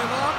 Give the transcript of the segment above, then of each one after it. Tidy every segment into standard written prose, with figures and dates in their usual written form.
give up.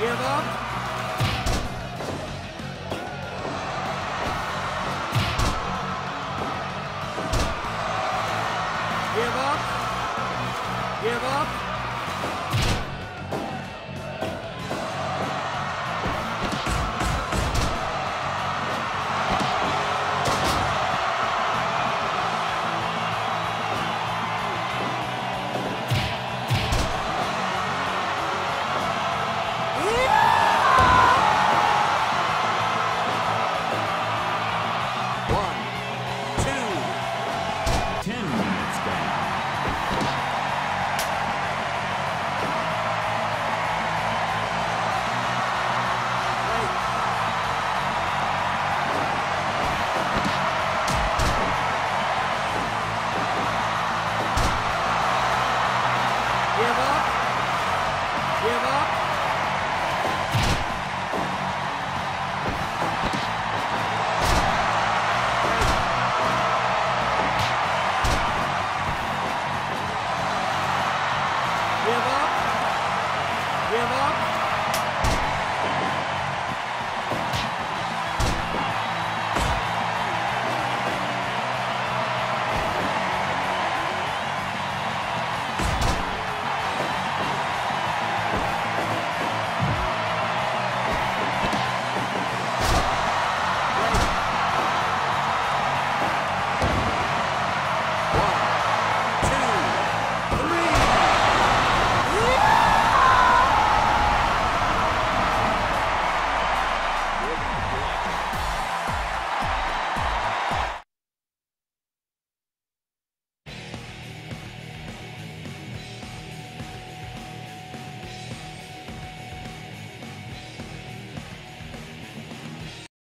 Give up.